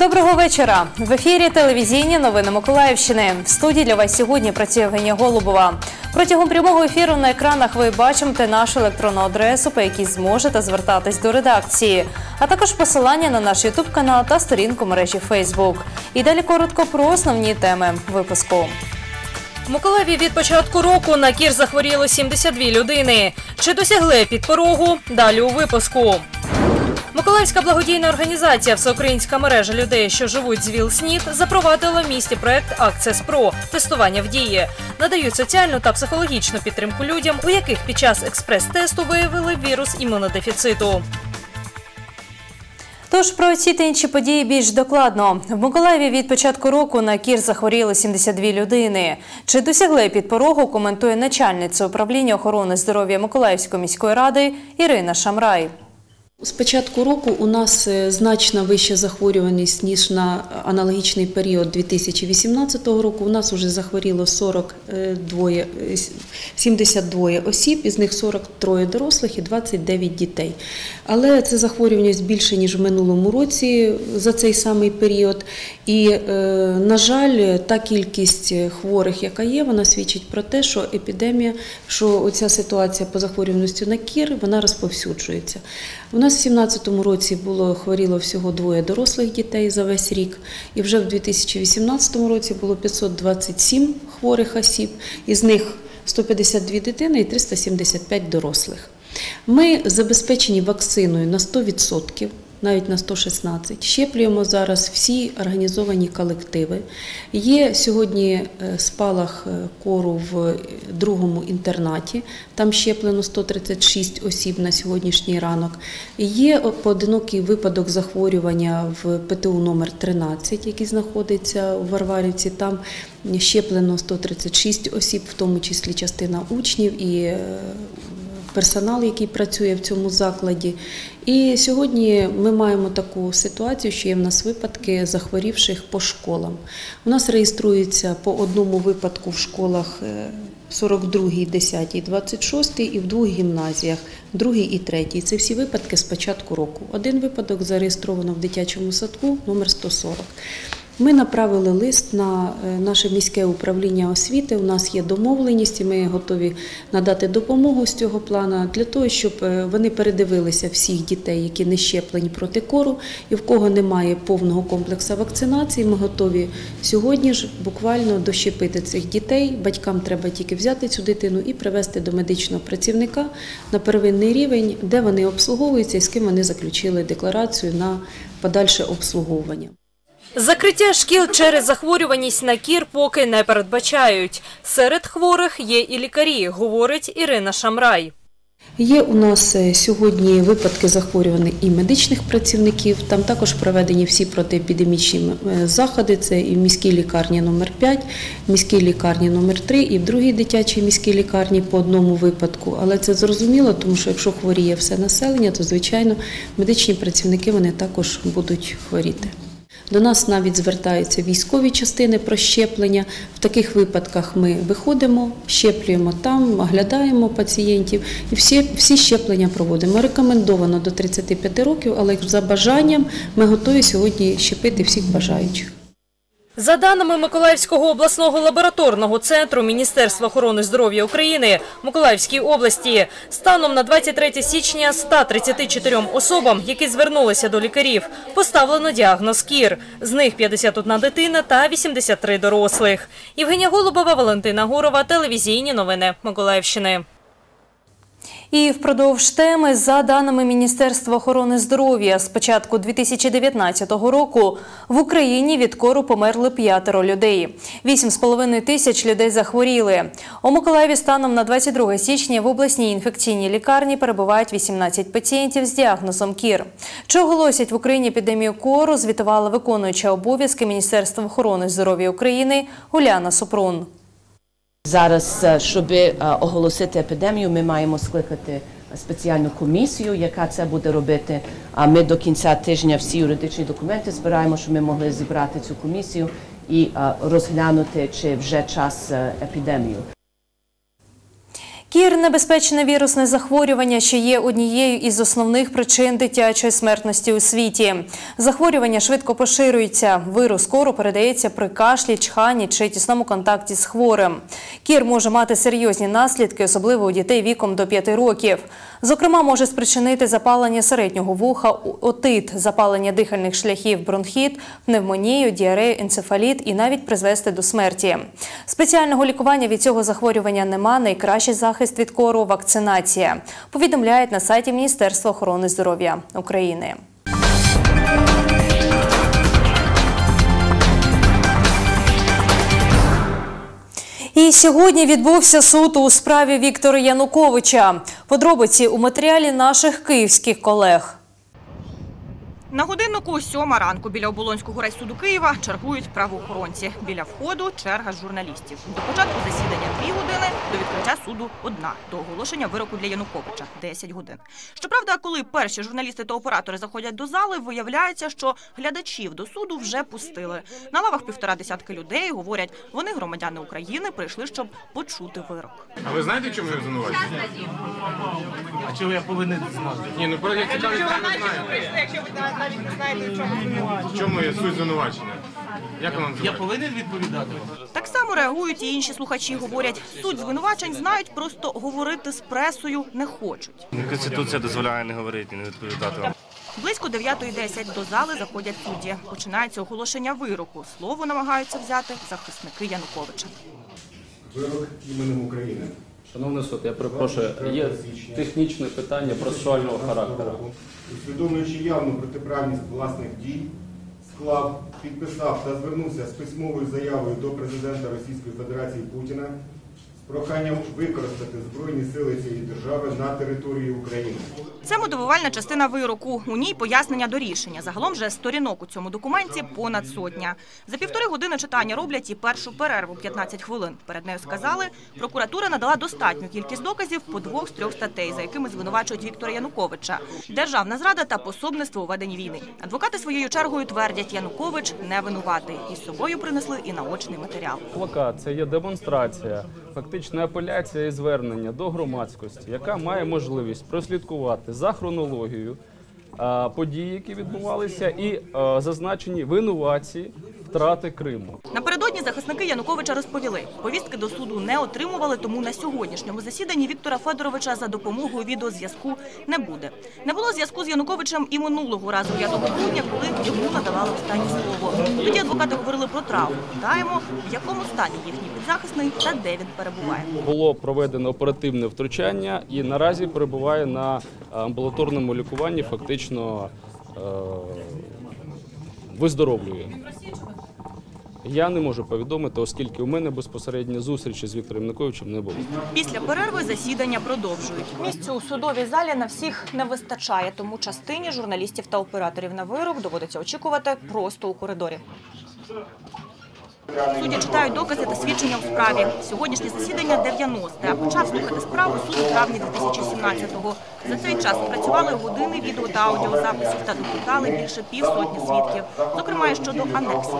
Доброго вечора. В ефірі телевізійні новини Миколаївщини. В студії для вас сьогодні працює Євгенія Голубова. Протягом прямого ефіру на екранах ви бачите нашу електронну адресу, по якій зможете звертатись до редакції, а також посилання на наш ютуб-канал та сторінку мережі Facebook. І далі коротко про основні теми випуску. В Миколаєві від початку року на кір захворіло 72 людини. Чи досягли під порогу? Далі у випуску. Миколаївська благодійна організація «Всеукраїнська мережа людей, що живуть з ВІЛ-СНІД» запровадила в місті проект «Access Pro» – тестування в дії. Надають соціальну та психологічну підтримку людям, у яких під час експрес-тесту виявили вірус імунодефіциту. Тож про ці та інші події більш докладно. В Миколаєві від початку року на кір захворіли 72 людини. Чи досягли під порогу, коментує начальниця управління охорони здоров'я Миколаївської міської ради Ірина Шамрай. З початку року у нас значно вища захворюваність, ніж на аналогічний період 2018 року. У нас вже захворіло 72 осіб, із них 43 дорослих і 29 дітей. Але це захворюваність більше, ніж в минулому році за цей самий період. І, на жаль, та кількість хворих, яка є, вона свідчить про те, що епідемія, що оця ситуація по захворюваності на кір, вона розповсюджується. У нас в 2017 році хворіло всього 2 дорослих дітей за весь рік, і вже в 2018 році було 527 хворих осіб, із них 152 дитини і 375 дорослих. Ми забезпечені вакциною на 100%. Навіть на 116. Щеплюємо зараз всі організовані колективи. Є сьогодні спалах кору в другому інтернаті, там щеплено 136 осіб на сьогоднішній ранок. Є поодинокий випадок захворювання в ПТУ номер 13, який знаходиться у Варварівці, там щеплено 136 осіб, в тому числі частина учнів і персонал, який працює в цьому закладі. І сьогодні ми маємо таку ситуацію, що є в нас випадки захворівших по школам. У нас реєструється по одному випадку в школах 42-й, 10-й, 26-й і в 2 гімназіях, 2-й і 3-й. Це всі випадки з початку року. 1 випадок зареєстровано в дитячому садку номер 140. Ми направили лист на наше міське управління освіти, у нас є домовленість і ми готові надати допомогу з цього плану для того, щоб вони передивилися всіх дітей, які не щеплені проти кору і в кого немає повного комплексу вакцинації. Ми готові сьогодні ж буквально дощепити цих дітей, батькам треба тільки взяти цю дитину і привезти до медичного працівника на первинний рівень, де вони обслуговуються і з ким вони заключили декларацію на подальше обслуговування. Закриття шкіл через захворюваність на кір поки не передбачають. Серед хворих є і лікарі, говорить Ірина Шамрай. Є у нас сьогодні випадки захворюваних і медичних працівників, там також проведені всі протиепідемічні заходи, це і в міській лікарні номер 5, в міській лікарні номер 3 і в другій дитячій міській лікарні по одному випадку. Але це зрозуміло, тому що якщо хворіє все населення, то, звичайно, медичні працівники вони також будуть хворіти. До нас навіть звертаються військові частини про щеплення. В таких випадках ми виходимо, щеплюємо там, оглядаємо пацієнтів і всі щеплення проводимо. Рекомендовано до 35 років, але за бажанням ми готові сьогодні щепити всіх бажаючих. За даними Миколаївського обласного лабораторного центру Міністерства охорони здоров'я України в Миколаївській області, станом на 23 січня 134 особам, які звернулися до лікарів, поставлено діагноз кір. З них 51 дитина та 83 дорослих. Євгенія Голубова, Валентина Горова, телевізійні новини Миколаївщини. І впродовж теми, за даними Міністерства охорони здоров'я, з початку 2019 року в Україні від кору померли 5 людей. 8,5 тисяч людей захворіли. У Миколаєві станом на 22 січня в обласній інфекційній лікарні перебувають 18 пацієнтів з діагнозом кір. Чи оголосять в Україні епідемію кору, звітувала виконуюча обов'язки Міністерства охорони здоров'я України Уляна Супрун. Зараз, щоб оголосити епідемію, ми маємо скликати спеціальну комісію, яка це буде робити. А ми до кінця тижня всі юридичні документи збираємо, щоб ми могли зібрати цю комісію і розглянути, чи вже час епідемії. Кір – небезпечне вірусне захворювання, що є однією із основних причин дитячої смертності у світі. Захворювання швидко поширюється. Вірус скоро передається при кашлі, чханні чи тісному контакті з хворим. Кір може мати серйозні наслідки, особливо у дітей віком до 5 років. Зокрема, може спричинити запалення середнього вуха, отит, запалення дихальних шляхів, бронхіт, пневмонію, діарею, енцефаліт і навіть призвести до смерті. Спеціального лікування від цього захворювання нема, найкращий захист від кору – вакцинація, повідомляють на сайті Міністерства охорони здоров'я України. І сьогодні відбувся суд у справі Віктора Януковича. Подробиці у матеріалі наших київських колег. На годиннику о 7-й ранку біля Оболонського райсуду Києва чергують правоохоронці. Біля входу черга з журналістів. До початку засідання 2 години, до відкриття суду – 1, до оголошення вироку для Януковича – 10 годин. Щоправда, коли перші журналісти та оператори заходять до зали, виявляється, що глядачів до суду вже пустили. На лавах 1,5 десятки людей, говорять, вони громадяни України, прийшли, щоб почути вирок. А ви знаєте, чому ви звинувачені? А чого я повинен знати? Ні, ну, я цікавий, так не знаю. Чому є суть звинувачення? Я повинен відповідати. Так само реагують і інші слухачі. Говорять, суть звинувачень знають, просто говорити з пресою не хочуть. Конституція дозволяє не говорити, не відповідати вам. Близько 9:10 до зали заходять судді. Починається оголошення вироку. Слово намагаються взяти захисники Януковича. Вирок іменем України. Шановний суд, я перепрошую, є технічне питання процесуального характеру. Усвідомлюючи явну протиправність власних дій, склав, підписав та звернувся з письмовою заявою до президента Російської Федерації Путіна з проханням використати Збройні сили цієї держави на території України. Це мотивувальна частина вироку. У ній пояснення до рішення. Загалом же сторінок у цьому документі понад 100. За 1,5 години читання роблять і першу перерву – 15 хвилин. Перед нею сказали, прокуратура надала достатню кількість доказів по 2 з 3 статей, за якими звинувачують Віктора Януковича. Державна зрада та пособництво у веденні війни. Адвокати своєю чергою твердять, Янукович не винуватий. Із собою принесли і наочний матеріал. Плакат – це є демонстрація, фактично апеляція і звернення до громадськості, яка має можливість прослідкувати за хронологією подій, які відбувалися, і зазначені винуватці втрати Криму. Напередодні захисники Януковича розповіли, повістки до суду не отримували, тому на сьогоднішньому засіданні Віктора Федоровича за допомогою відеозв'язку не буде. Не було зв'язку з Януковичем і минулого разу, 5 грудня, коли йому надавали останнє слово. Тоді адвокати говорили про травму. Питаємо, в якому стані їхній підзахисний та де він перебуває. Було проведено оперативне втручання і наразі перебуває на амбулаторному лікуванні, фактично виздоровлює. Я не можу повідомити, оскільки у мене безпосередньо зустрічі з Віктором Януковичем не було. Після перерви засідання продовжують. Місця у судовій залі на всіх не вистачає, тому частині журналістів та операторів на вирок доводиться очікувати просто у коридорі. Судді читають докази та свідчення у справі. Сьогоднішнє засідання 90-те, а почав слухати справу суд у травні 2017-го. За цей час працювали години відео та аудіозаписів та допитали більше 150 свідків, зокрема і щодо анексії.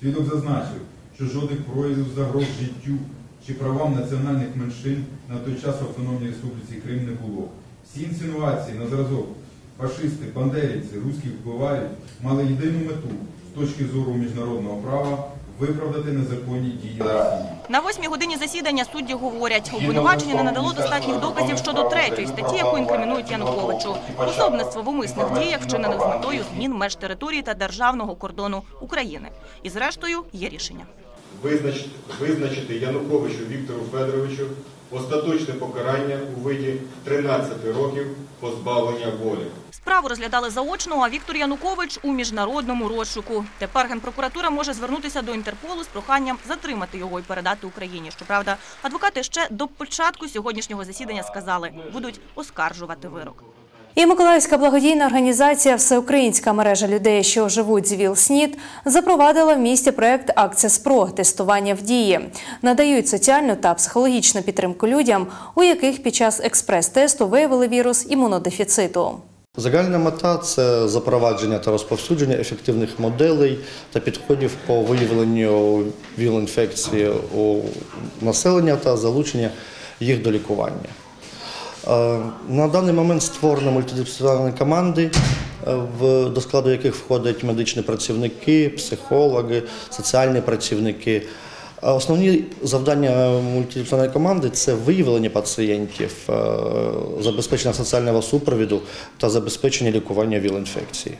Свідок зазначив, що жодних проявів загроз життю чи правам національних меншин на той час в Автономній Республіці Крим не було. Всі інсинуації на зразок фашисти, бандерівці, русські впливають мали єдину мету з точки зору міжнародного права виправдати незаконні дії Росії. На 8-й годині засідання судді говорять, обвинувачення не надало достатніх доказів щодо 3-ї статті, яку інкримінують Януковичу. Пособництво в умисних діях, вчинених з метою змін меж території та державного кордону України. І зрештою є рішення. Визначити Януковичу Віктору Федоровичу остаточне покарання у виді 13 років позбавлення волі. Справу розглядали заочно, а Віктор Янукович у міжнародному розшуку. Тепер Генпрокуратура може звернутися до Інтерполу з проханням затримати його і передати Україні. Щоправда, адвокати ще до початку сьогоднішнього засідання сказали, будуть оскаржувати вирок. І Миколаївська благодійна організація «Всеукраїнська мережа людей, що живуть з ВІЛ-СНІД» запровадила в місті проєкт «Access Pro» – тестування в дії. Надають соціальну та психологічну підтримку людям, у яких під час експрес-тесту виявили вірус імунодефіциту. Загальна мета – це запровадження та розповсюдження ефективних моделей та підходів по виявленню ВІЛ-інфекції у населення та залучення їх до лікування. На даний момент створено мультидисциплінарні команди, до складу яких входять медичні працівники, психологи, соціальні працівники. Основні завдання мультидисциплінарної команди – це виявлення пацієнтів, забезпечення соціального супровіду та забезпечення лікування ВІЛ-інфекції.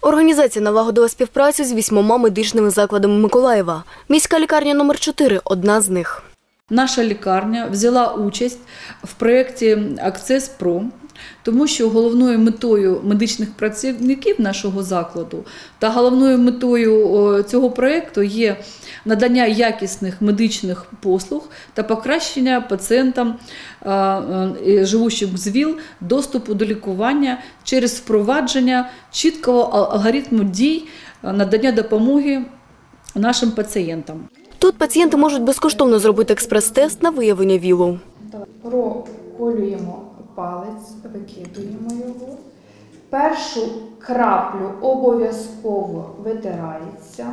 Організація налагодила співпрацю з 8 медичними закладами Миколаєва. Міська лікарня номер 4 – одна з них. Наша лікарня взяла участь в проєкті «Access Pro», тому що головною метою медичних працівників нашого закладу та головною метою цього проєкту є надання якісних медичних послуг та покращення пацієнтам, живущим з ВІЛ, доступу до лікування через впровадження чіткого алгоритму дій надання допомоги нашим пацієнтам. Тут пацієнти можуть безкоштовно зробити експрес-тест на виявлення ВІЛу. Проколюємо палець, викидуємо його. Першу краплю обов'язково витирається.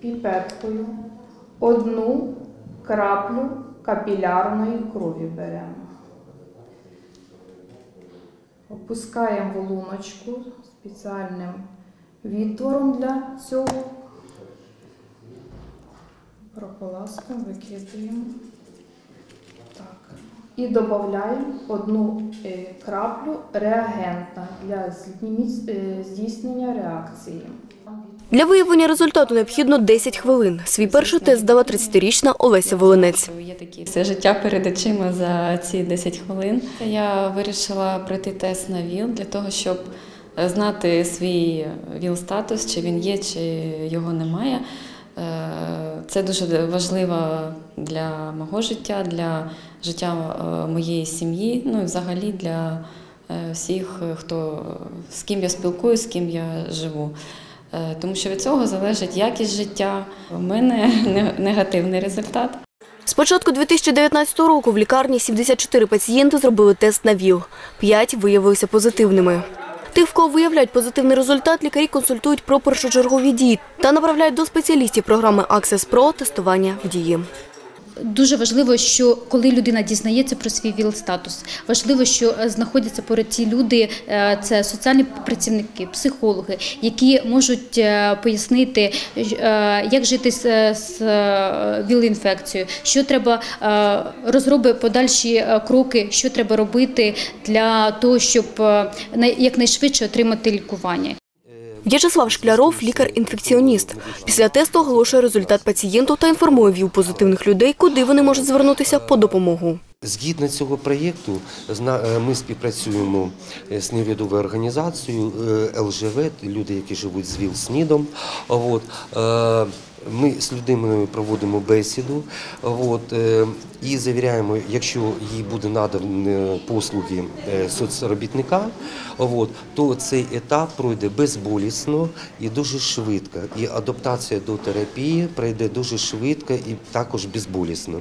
Піпеткою. Одну краплю капілярної крові беремо. Опускаємо в луночку спеціальним відтвором для цього. Прополаскуємо, викидаємо. Так. І додаємо одну краплю реагента для здійснення реакції. Для виявлення результату необхідно 10 хвилин. Свій перший тест здала 30-річна Олеся Волинець. Все життя перед очима за ці 10 хвилин. Я вирішила пройти тест на ВІЛ для того, щоб знати свій ВІЛ-статус, чи він є, чи його немає. Це дуже важливо для мого життя, для життя моєї сім'ї, ну і взагалі для всіх, з ким я спілкуюсь, з ким я живу. Тому що від цього залежить якість життя. У мене негативний результат. З початку 2019 року в лікарні 74 пацієнти зробили тест на ВІЛ. 5 виявилися позитивними. Тих, в кого виявляють позитивний результат, лікарі консультують про першочергові дії та направляють до спеціалістів програми Access Pro тестування в дії. Дуже важливо, що коли людина дізнається про свій ВІЛ-статус, важливо, що знаходяться поряд ті люди, це соціальні працівники, психологи, які можуть пояснити, як жити з ВІЛ-інфекцією, що треба розробити подальші кроки, що треба робити для того, щоб якнайшвидше отримати лікування. В'ячеслав Шкляров – лікар-інфекціоніст. Після тесту оголошує результат пацієнту та інформує ВІЛ-позитивних людей, куди вони можуть звернутися по допомогу. Згідно цього проєкту ми співпрацюємо з неврядовою організацією ЛЖВ, люди, які живуть з ВІЛ-СНІДом. Ми з людиною проводимо бесіду і завіряємо, якщо їй буде надані послуги соцробітника, то цей етап пройде безболісно і дуже швидко. І адаптація до терапії пройде дуже швидко і також безболісно.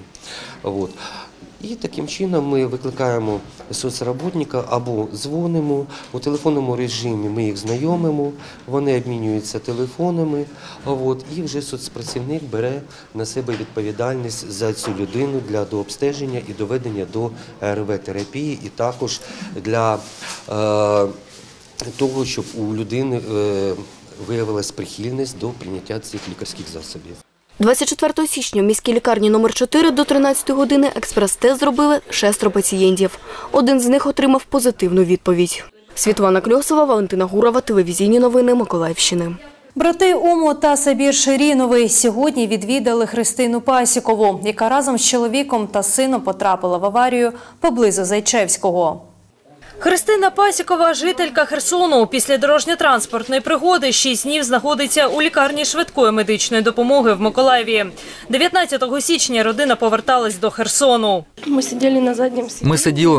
І таким чином ми викликаємо соцробітника або дзвонимо, у телефонному режимі ми їх знайомимо, вони обмінюються телефонами, і вже соцпрацівник бере на себе відповідальність за цю людину для дообстеження і доведення до АРВ-терапії, і також для того, щоб у людини виявилась прихильність до прийняття цих лікарських засобів. 24 січня в міській лікарні номер 4 до 13 години експрес-тест зробили 6 пацієнтів. Один з них отримав позитивну відповідь. Світлана Кльосова, Валентина Горова, телевізійні новини Миколаївщини. Брати Умут та Сабір Ширінови сьогодні відвідали Христину Пасікову, яка разом з чоловіком та сином потрапила в аварію поблизу Зайчевського. Христина Пасікова – жителька Херсону. Після дорожньо-транспортної пригоди 6 днів знаходиться у лікарні швидкої медичної допомоги в Миколаєві. 19 січня родина поверталась до Херсону. Ми сиділи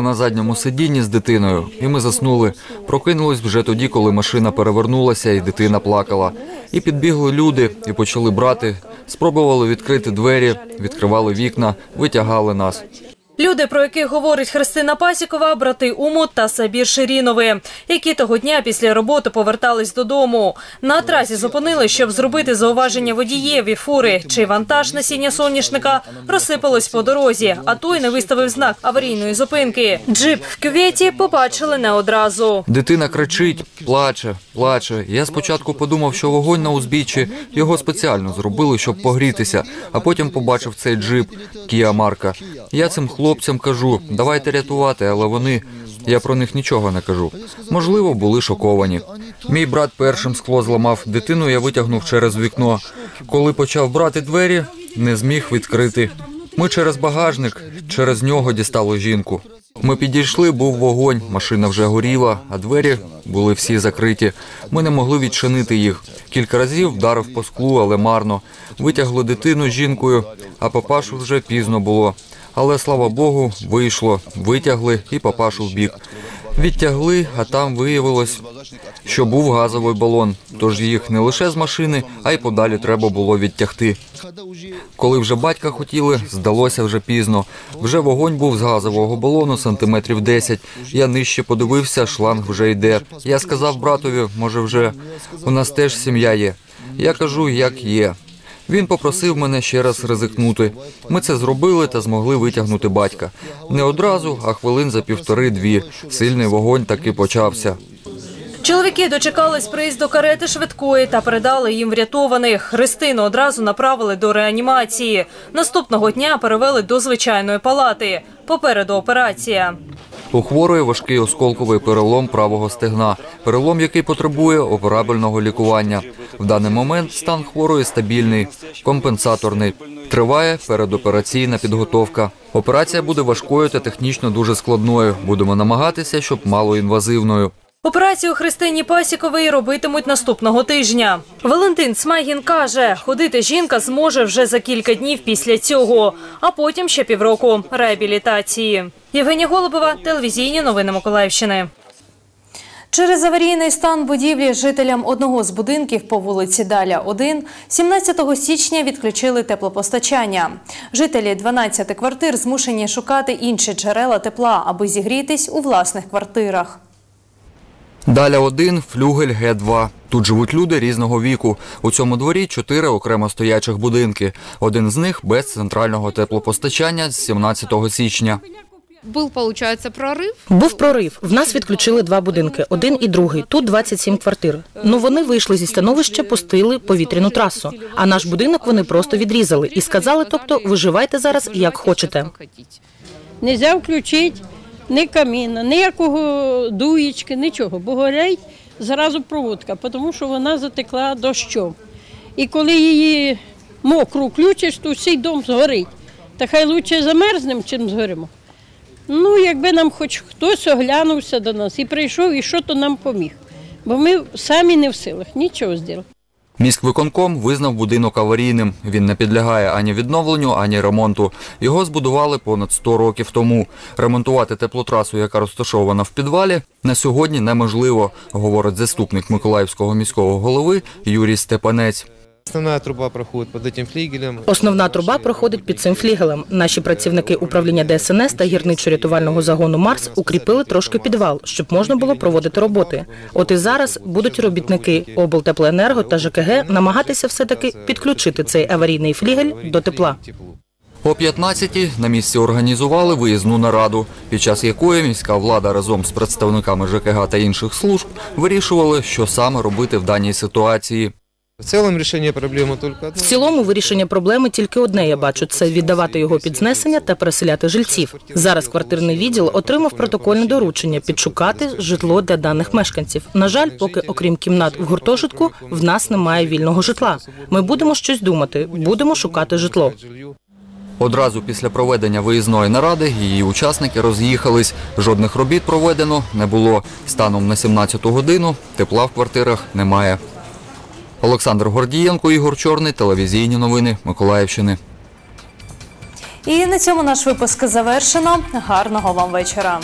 на задньому сидінні з дитиною, і ми заснули. Прокинулись вже тоді, коли машина перевернулася, і дитина плакала. І підбігли люди, і почали брати. Спробували відкрити двері, відкривали вікна, витягали нас. Люди, про яких говорить Христина Пасікова, брати Умут та Сабір Ширінови, які того дня після роботи повертались додому. На трасі зупинились, щоб зробити зауваження водієві фури, чий вантаж насіння соняшника розсипалось по дорозі, а той не виставив знак аварійної зупинки. Джип в кюветі побачили не одразу. Дитина кричить, плаче. Я спочатку подумав, що вогонь на узбіччі, його спеціально зробили, щоб погрітися, а потім побачив цей джип, Кія марка. Я цим хлопцям кажу, давайте рятувати, але вони... Я про них нічого не кажу. Можливо, були шоковані. Мій брат першим скло зламав, дитину я витягнув через вікно. Коли почав брати двері, не зміг відкрити. Ми через багажник, через нього дістали жінку. Ми підійшли, був вогонь, машина вже горіла, а двері були всі закриті. Ми не могли відчинити їх. Кілька разів вдарив по склу, але марно. Витягли дитину з жінкою, а папашу вже пізно було. Але, слава Богу, вийшло, витягли і папашу в бік. Відтягли, а там виявилось, що був газовий балон, тож їх не лише з машини, а й подалі треба було відтягти. Коли вже батька хотіли, здалося вже пізно. Вже вогонь був з газового балону сантиметрів 10. Я нижче подивився, шланг вже йде. Я сказав братові, може вже, у нас теж сім'я є. Я кажу, як є. Він попросив мене ще раз ризикнути. Ми це зробили та змогли витягнути батька. Не одразу, а хвилин за півтори-дві. Сильний вогонь таки почався. Чоловіки дочекались приїзду карети швидкої та передали їм врятованих. Христину одразу направили до реанімації. Наступного дня перевели до звичайної палати. Попереду операція. У хворої важкий осколковий перелом правого стегна, перелом, який потребує операбельного лікування. В даний момент стан хворої стабільний, компенсаторний. Триває передопераційна підготовка. Операція буде важкою та технічно дуже складною. Будемо намагатися, щоб малоінвазивною. Операцію Христині Пасіковій робитимуть наступного тижня. Валентин Смайгін каже, ходити жінка зможе вже за кілька днів після цього, а потім ще півроку реабілітації. Євгенія Голубова, телевізійні новини Миколаївщини. Через аварійний стан будівлі жителям одного з будинків по вулиці Даля, 1, 17 січня відключили теплопостачання. Жителі 12 квартир змушені шукати інші джерела тепла, аби зігрітись у власних квартирах. Даля 1, флюгель Г2. Тут живуть люди різного віку. У цьому дворі 4 окремо стоячих будинки. Один з них без центрального теплопостачання з 17 січня. Був прорив. В нас відключили 2 будинки, 1 і 2. Тут 27 квартир. Ну, вони вийшли зі становища, пустили повітряну трасу. А наш будинок вони просто відрізали. І сказали, тобто, виживайте зараз, як хочете. Не можна включити. Ні каміна, ніякого дуєчки, нічого, бо горить зразу проводка, тому що вона затекла дощом. І коли її мокру включиш, то всій дом згорить. Та хай краще замерзнемо, чим згоримо. Ну, якби нам хоч хтось оглянувся до нас і прийшов, і що-то нам поміг, бо ми самі не в силах нічого зробити. Міськвиконком визнав будинок аварійним. Він не підлягає ані відновленню, ані ремонту. Його збудували понад 100 років тому. Ремонтувати теплотрасу, яка розташована в підвалі, на сьогодні неможливо, говорить заступник Миколаївського міського голови Юрій Степанець. Основна труба проходить під цим флігелем. Наші працівники управління ДСНС та гірничо-рятувального загону «Марс» укріпили трошки підвал, щоб можна було проводити роботи. От і зараз будуть робітники Облтеплоенерго та ЖКГ намагатися все-таки підключити цей аварійний флігель до тепла. О 15-й на місці організували виїзну нараду, під час якої міська влада разом з представниками ЖКГ та інших служб вирішували, що саме робити в даній ситуації. В цілому вирішення проблеми тільки одне, я бачу – це віддавати його під знесення та переселяти жильців. Зараз квартирний відділ отримав протокольне доручення – підшукати житло для даних мешканців. На жаль, поки окрім кімнат в гуртожитку, в нас немає вільного житла. Ми будемо щось думати, будемо шукати житло. Одразу після проведення виїзної наради її учасники роз'їхались. Жодних робіт проведено не було. Станом на 17-ту годину тепла в квартирах немає. Олександр Гордієнко, Ігор Чорний, телевізійні новини Миколаївщини. І на цьому наш випуск завершено. Гарного вам вечора.